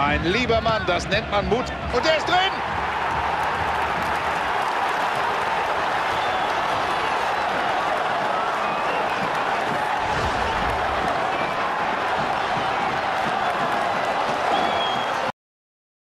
Mein lieber Mann, das nennt man Mut. Und der ist drin!